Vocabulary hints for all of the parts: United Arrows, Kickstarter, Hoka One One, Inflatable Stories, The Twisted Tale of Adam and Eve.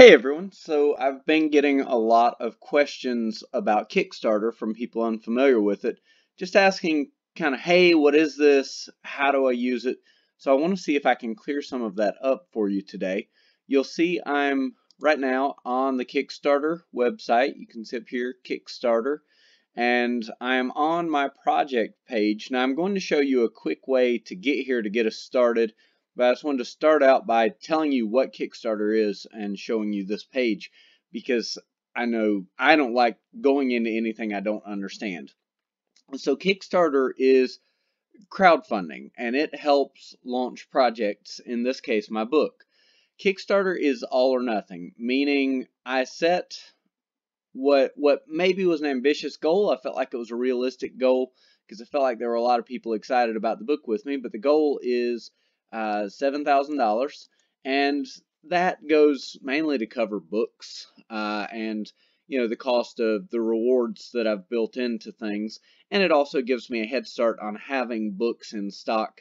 Hey everyone, so I've been getting a lot of questions about Kickstarter from people unfamiliar with it, just asking kind of, hey, what is this? How do I use it? So I want to see if I can clear some of that up for you today. You'll see I'm right now on the Kickstarter website. You can see up here, Kickstarter, and I'm on my project page. Now I'm going to show you a quick way to get here to get us started. But I just wanted to start out by telling you what Kickstarter is and showing you this page, because I know I don't like going into anything I don't understand. So Kickstarter is crowdfunding, and it helps launch projects, in this case my book. Kickstarter is all or nothing, meaning I set what maybe was an ambitious goal. I felt like it was a realistic goal because I felt like there were a lot of people excited about the book with me, but the goal is $7,000, and that goes mainly to cover books and, you know, the cost of the rewards that I've built into things, and it also gives me a head start on having books in stock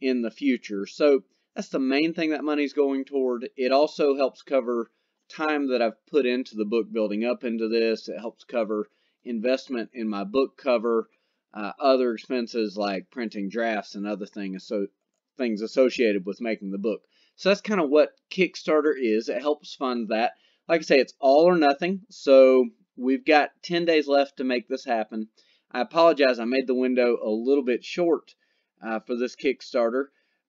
in the future. So that's the main thing that money's going toward. It also helps cover time that I've put into the book, building up into this. It helps cover investment in my book cover, other expenses like printing drafts and other things. So things associated with making the book. So that's kind of what Kickstarter is. It helps fund that. Like I say, it's all or nothing. So we've got 10 days left to make this happen. I apologize, I made the window a little bit short for this Kickstarter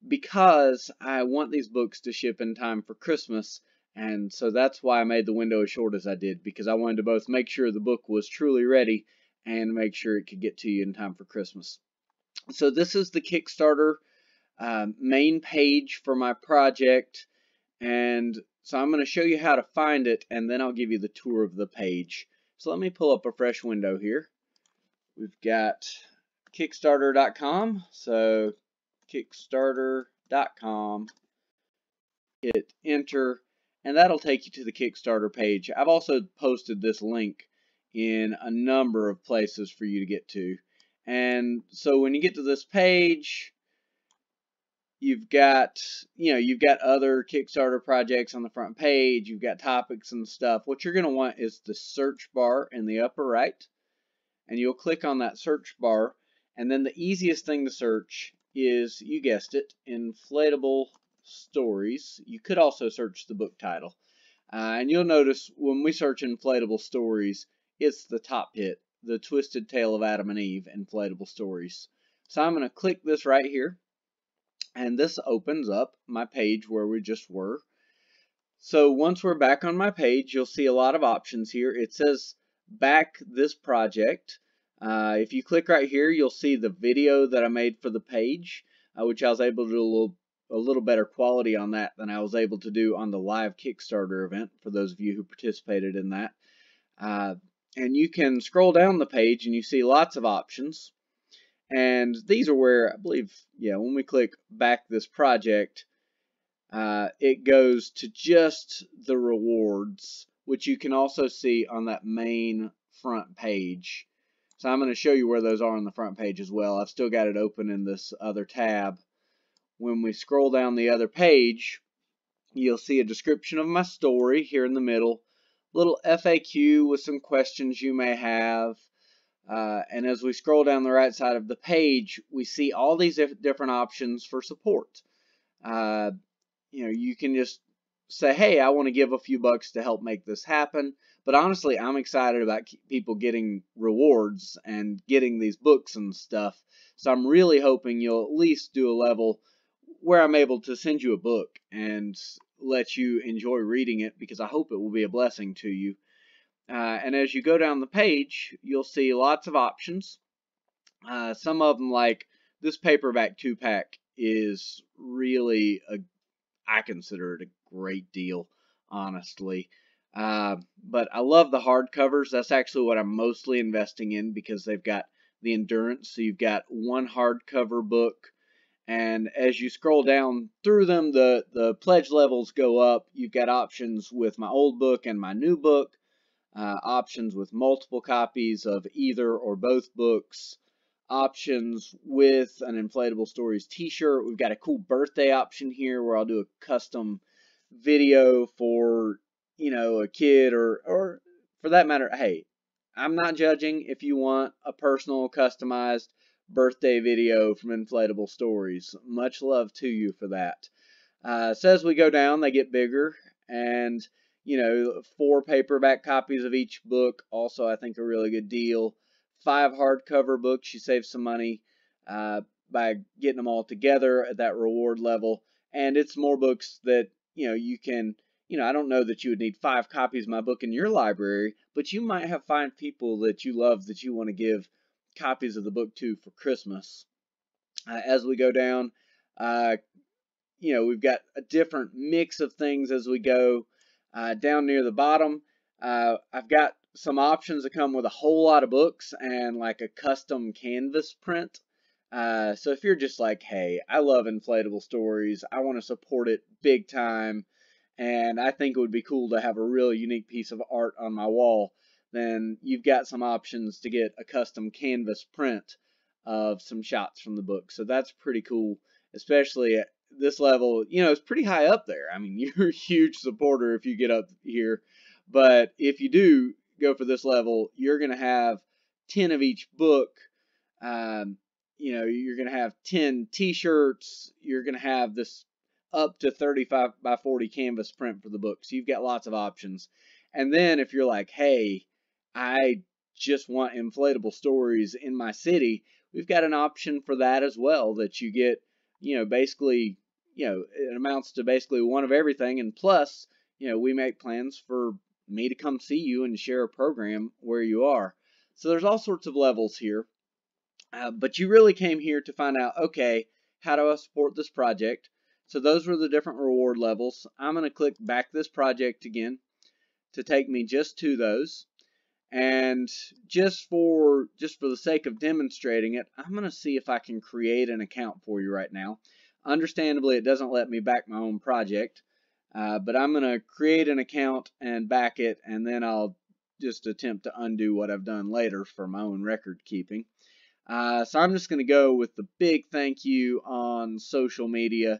because I want these books to ship in time for Christmas. And so that's why I made the window as short as I did, because I wanted to both make sure the book was truly ready and make sure it could get to you in time for Christmas. So this is the Kickstarter main page for my project, and so I'm going to show you how to find it, and then I'll give you the tour of the page. So let me pull up a fresh window here. We've got kickstarter.com, so kickstarter.com, hit enter, and that'll take you to the Kickstarter page. I've also posted this link in a number of places for you to get to, and so when you get to this page, you've got, you know, you've got other Kickstarter projects on the front page. You've got topics and stuff. What you're going to want is the search bar in the upper right, and you'll click on that search bar. And then the easiest thing to search is, you guessed it, Inflatable Stories. You could also search the book title. And you'll notice when we search Inflatable Stories, it's the top hit, The Twisted Tale of Adam and Eve, Inflatable Stories. So I'm going to click this right here. And this opens up my page where we just were. So once we're back on my page, you'll see a lot of options here. It says back this project. If you click right here, you'll see the video that I made for the page, which I was able to do a little better quality on that than I was able to do on the live Kickstarter event, for those of you who participated in that. And you can scroll down the page and you see lots of options. And these are where I believe, yeah, when we click back this project, it goes to just the rewards, which you can also see on that main front page. So I'm going to show you where those are on the front page as well. I've still got it open in this other tab. When we scroll down the other page, you'll see a description of my story here in the middle, little FAQ with some questions you may have. And as we scroll down the right side of the page, we see all these different options for support. You know, you can just say, hey, I want to give a few bucks to help make this happen. But honestly, I'm excited about people getting rewards and getting these books and stuff. So I'm really hoping you'll at least do a level where I'm able to send you a book and let you enjoy reading it, because I hope it will be a blessing to you. And as you go down the page, you'll see lots of options. Some of them, like this paperback 2-pack, is really, I consider it a great deal, honestly. But I love the hardcovers. That's actually what I'm mostly investing in, because they've got the endurance. So you've got one hardcover book. And as you scroll down through them, the pledge levels go up. You've got options with my old book and my new book. Options with multiple copies of either or both books, options with an Inflatable Stories t-shirt. We've got a cool birthday option here where I'll do a custom video for you know, a kid or for that matter, hey, I'm not judging if you want a personal customized birthday video from Inflatable Stories. Much love to you for that. So as we go down, they get bigger, and, you know, 4 paperback copies of each book, also I think a really good deal. 5 hardcover books, she saves some money by getting them all together at that reward level. And it's more books that, you know, you can, you know, I don't know that you would need 5 copies of my book in your library, but you might have 5 people that you love that you want to give copies of the book to for Christmas. As we go down, you know, we've got a different mix of things as we go. Down near the bottom, I've got some options that come with a whole lot of books and like a custom canvas print. So if you're just like, hey, I love Inflatable Stories, I want to support it big time, and I think it would be cool to have a really unique piece of art on my wall, then you've got some options to get a custom canvas print of some shots from the book. So that's pretty cool, especially at this level. You know, it's pretty high up there. I mean, you're a huge supporter if you get up here, but if you do go for this level, you're going to have 10 of each book. You know, you're going to have 10 t-shirts. You're going to have this up to 35 by 40 canvas print for the book. So you've got lots of options. And then if you're like, hey, I just want Inflatable Stories in my city, we've got an option for that as well, that you get, you know, basically, you know, it amounts to basically one of everything. And plus, you know, we make plans for me to come see you and share a program where you are. So there's all sorts of levels here. But you really came here to find out, okay, how do I support this project? So those were the different reward levels. I'm going to click back this project again to take me just to those. And just for the sake of demonstrating it, I'm going to see if I can create an account for you right now. Understandably, it doesn't let me back my own project, but I'm going to create an account and back it, and then I'll just attempt to undo what I've done later for my own record keeping. So I'm just going to go with the big thank you on social media,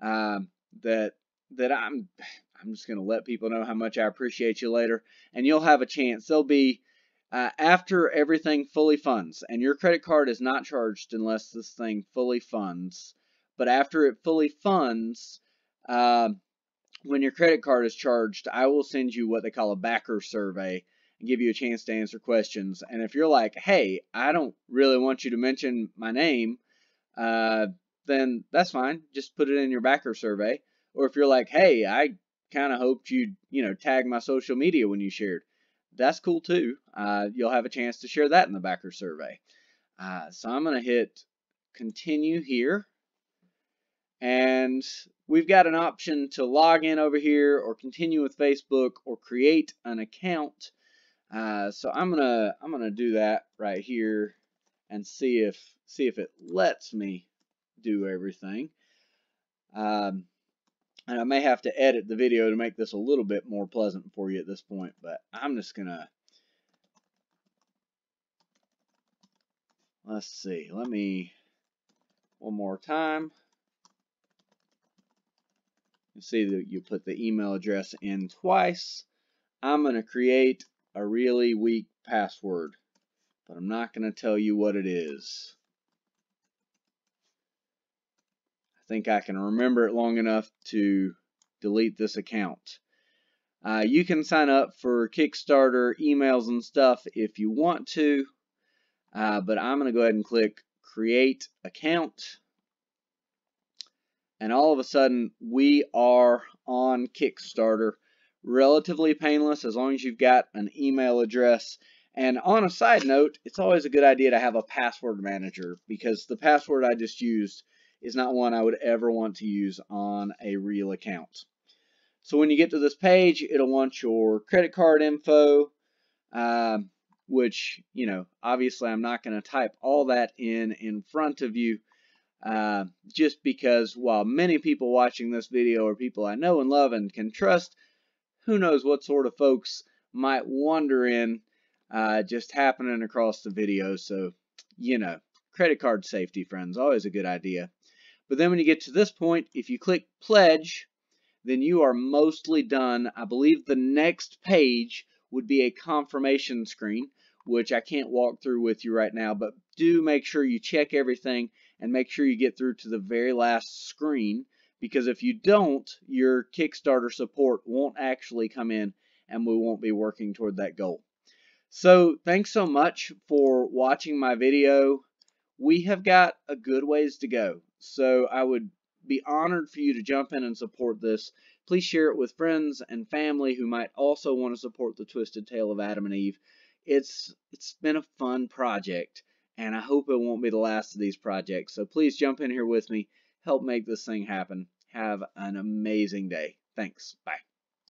that I'm just going to let people know how much I appreciate you later, and you'll have a chance. They'll be after everything fully funds, and your credit card is not charged unless this thing fully funds. But after it fully funds, when your credit card is charged, I will send you what they call a backer survey and give you a chance to answer questions. And if you're like, hey, I don't really want you to mention my name, then that's fine. Just put it in your backer survey. Or if you're like, hey, I kind of hoped you'd, you know, tag my social media when you shared, that's cool too. You'll have a chance to share that in the backer survey. So I'm going to hit continue here. And we've got an option to log in over here, or continue with Facebook, or create an account. So I'm gonna do that right here and see if it lets me do everything. And I may have to edit the video to make this a little bit more pleasant for you at this point, but I'm just gonna, let's see, let me one more time. You see that you put the email address in twice. I'm going to create a really weak password, but I'm not going to tell you what it is. I think I can remember it long enough to delete this account. You can sign up for Kickstarter emails and stuff if you want to, but I'm going to go ahead and click Create Account. And all of a sudden, we are on Kickstarter. Relatively painless, as long as you've got an email address. And on a side note, it's always a good idea to have a password manager, because the password I just used is not one I would ever want to use on a real account. So when you get to this page, it'll want your credit card info, which, you know, obviously I'm not going to type all that in front of you. Just because while many people watching this video are people I know and love and can trust, who knows what sort of folks might wander in just happening across the video. So, you know, credit card safety, friends, always a good idea. But then when you get to this point, if you click Pledge, then you are mostly done. I believe the next page would be a confirmation screen, which I can't walk through with you right now, but do make sure you check everything and make sure you get through to the very last screen, because if you don't, your Kickstarter support won't actually come in and we won't be working toward that goal. So thanks so much for watching my video. We have got a good ways to go, so I would be honored for you to jump in and support this. Please share it with friends and family who might also want to support The Twisted Tale of Adam and Eve. It's been a fun project, and I hope it won't be the last of these projects. So please jump in here with me, help make this thing happen. Have an amazing day. Thanks. Bye.